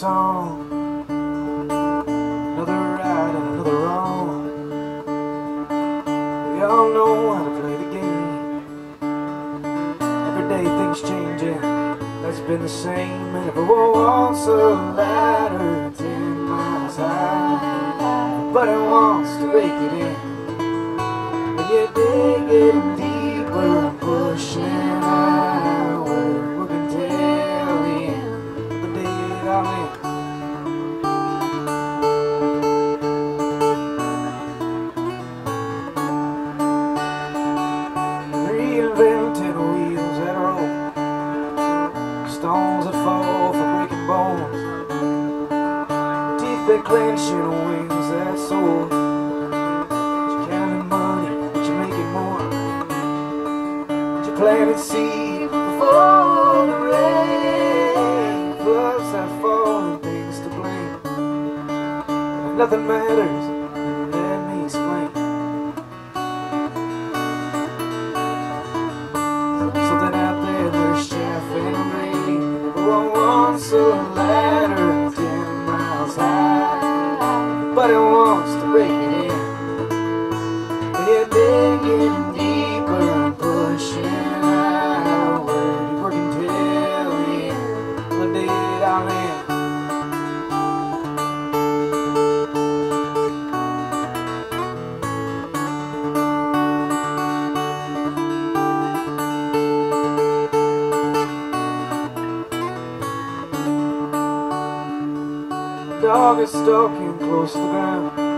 song. Another right and another wrong. We all know how to play the game. Every day things changing, that's been the same. And if a wall wants a ladder 10 miles high, but it wants to break it in. When you dig it deeper, pushing outward, we're gonna tell in, we'll dig it all in. Reinvented wheels that roll, stones that fall for breaking bones, teeth that clench and wings that soar. But you're counting money, but you're making more. But you planted seed before the rain, floods that fall and things to blame. But if nothing matters, a ladder 10 miles high, but it wants to break it in. When you're digging deeper and pushing outward, you're working till the end. We'll dig it all in. Dog is stalking close to the ground.